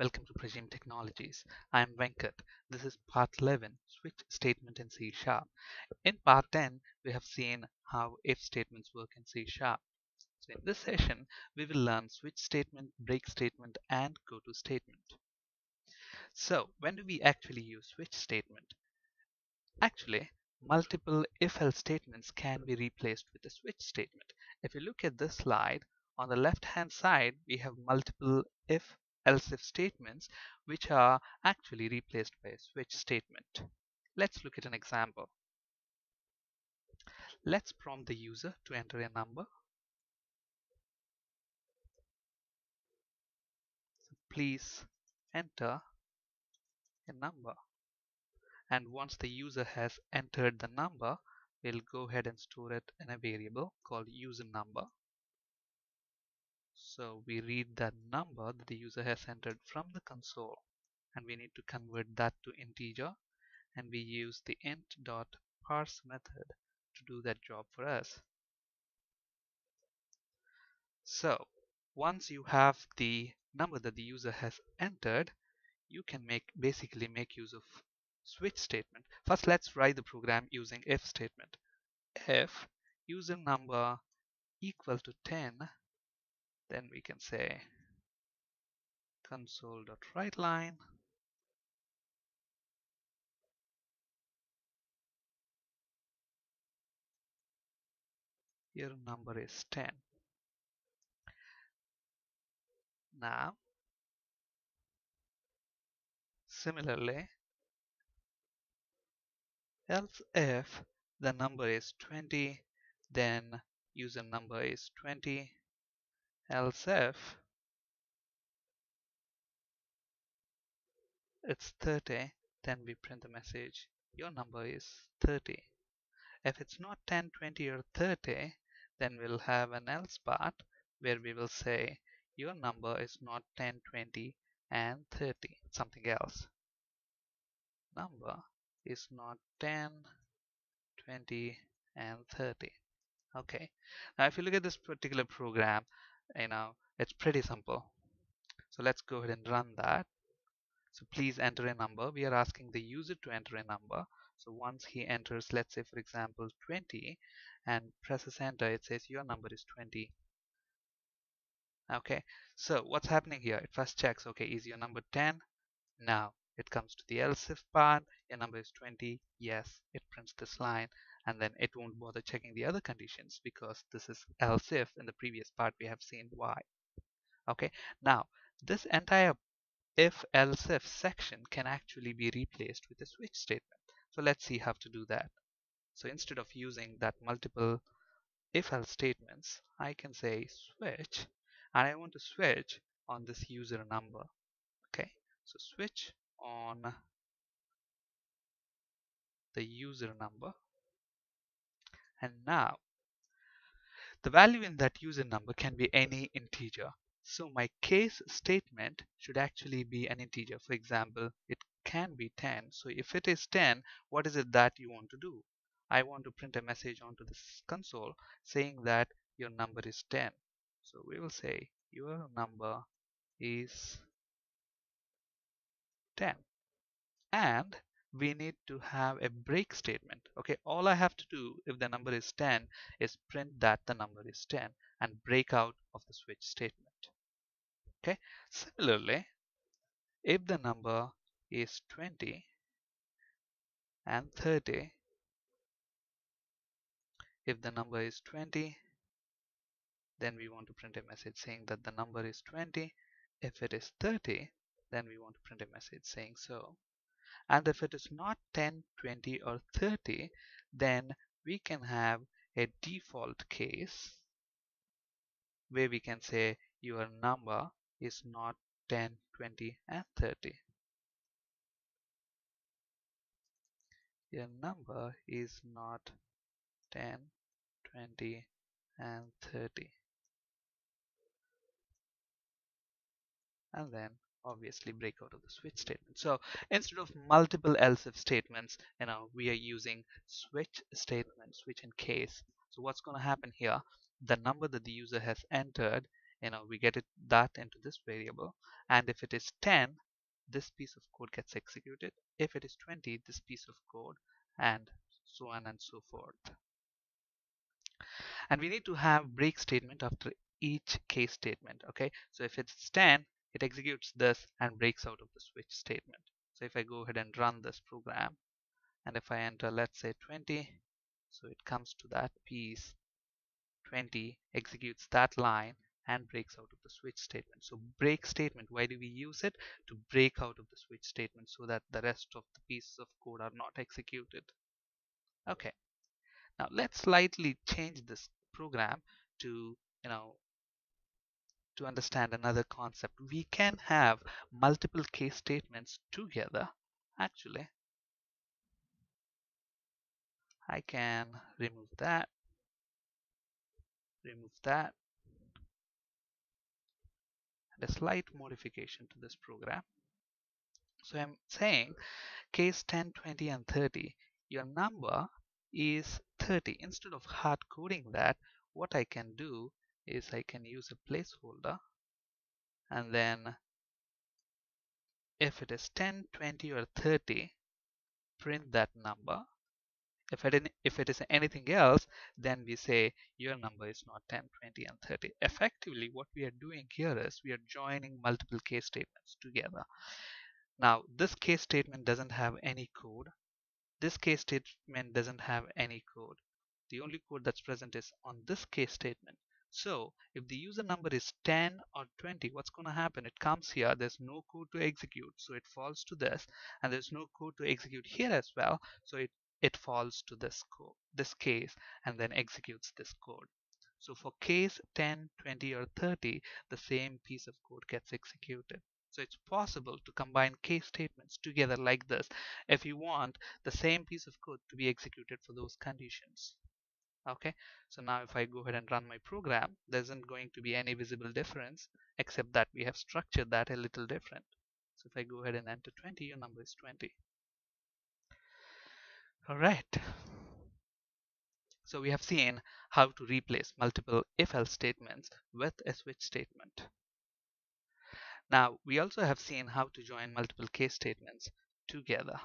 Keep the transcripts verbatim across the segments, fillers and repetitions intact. Welcome to Pragim Technologies. I am Venkat. This is part eleven, switch statement in C sharp. In part ten, we have seen how if statements work in C sharp. So in this session, we will learn switch statement, break statement, and goto statement. So when do we actually use switch statement? Actually, multiple if-else statements can be replaced with a switch statement. If you look at this slide, on the left-hand side, we have multiple if else if statements which are actually replaced by a switch statement. Let's look at an example. Let's prompt the user to enter a number. So please enter a number. And once the user has entered the number, we'll go ahead and store it in a variable called user number. So we read that number that the user has entered from the console, and we need to convert that to integer, and we use the int.parse method to do that job for us. So once you have the number that the user has entered, you can make basically make use of switch statement. First, let's write the program using if statement. If user number equal to ten, then we can say console.WriteLine here number is ten. Now similarly, else if the number is twenty, then user number is twenty. Else if it's thirty, then we print the message your number is thirty. If it's not ten, twenty or thirty, then we'll have an else part where we will say your number is not ten, twenty and thirty, something else. Number is not ten, twenty and thirty. Okay, now if you look at this particular program, you know, it's pretty simple. So let's go ahead and run that. So please enter a number. We are asking the user to enter a number. So once he enters, let's say for example twenty, and presses enter, it says your number is twenty. Okay, so what's happening here? It first checks, okay, is your number ten? No. It comes to the else if part, your number is twenty, yes, it prints this line, and then it won't bother checking the other conditions because this is else if. In the previous part we have seen why. Okay, now this entire if else if section can actually be replaced with a switch statement. So let's see how to do that. So instead of using that multiple if else statements, I can say switch, and I want to switch on this user number. Okay, so switch on the user number, and now the value in that user number can be any integer. So my case statement should actually be an integer. For example, it can be ten. So if it is ten, what is it that you want to do? I want to print a message onto this console saying that your number is ten. So we will say your number is ten, and we need to have a break statement. Okay, all I have to do if the number is ten is print that the number is ten and break out of the switch statement. Okay, similarly, if the number is twenty and thirty, if the number is twenty, then we want to print a message saying that the number is twenty. If it is thirty, then we want to print a message saying so. And if it is not ten, twenty or thirty, then we can have a default case where we can say your number is not ten, twenty and thirty. Your number is not ten, twenty and thirty. And then obviously break out of the switch statement. So instead of multiple else if statements, you know, we are using switch statements, switch and case. So what's going to happen here? The number that the user has entered you know, we get it that into this variable. And if it is ten, this piece of code gets executed. If it is twenty, this piece of code, and so on and so forth. And we need to have break statement after each case statement. Okay, so if it's ten, it executes this and breaks out of the switch statement. So if I go ahead and run this program, and if I enter, let's say twenty, so it comes to that piece, twenty, executes that line and breaks out of the switch statement. So break statement, why do we use it? To break out of the switch statement so that the rest of the pieces of code are not executed. Okay, now let's slightly change this program to, you know, to understand another concept. We can have multiple case statements together. Actually, I can remove that, remove that, and a slight modification to this program. So I'm saying case ten, twenty, and thirty, your number is thirty. Instead of hard coding that, what I can do is I can use a placeholder, and then if it is ten, twenty, or thirty, print that number. If it, if it is anything else, then we say your number is not ten, twenty, and thirty. Effectively, what we are doing here is we are joining multiple case statements together. Now, this case statement doesn't have any code. This case statement doesn't have any code. The only code that's present is on this case statement. So if the user number is ten or twenty, what's going to happen? It comes here, there's no code to execute, so it falls to this, and there's no code to execute here as well, so it, it falls to this code, this case, and then executes this code. So for case ten, twenty, or thirty, the same piece of code gets executed. So it's possible to combine case statements together like this if you want the same piece of code to be executed for those conditions. Okay, so now if I go ahead and run my program, there isn't going to be any visible difference, except that we have structured that a little different. So if I go ahead and enter twenty, your number is twenty. Alright, so we have seen how to replace multiple if-else statements with a switch statement. Now we also have seen how to join multiple case statements together.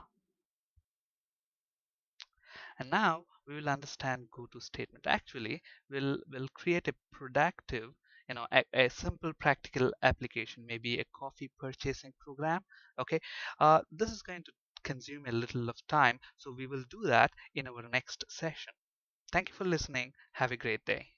And now we will understand goto statement. Actually, we'll we'll create a productive, you know, a, a simple practical application, maybe a coffee purchasing program. Okay, uh, this is going to consume a little of time, so we will do that in our next session. Thank you for listening. Have a great day.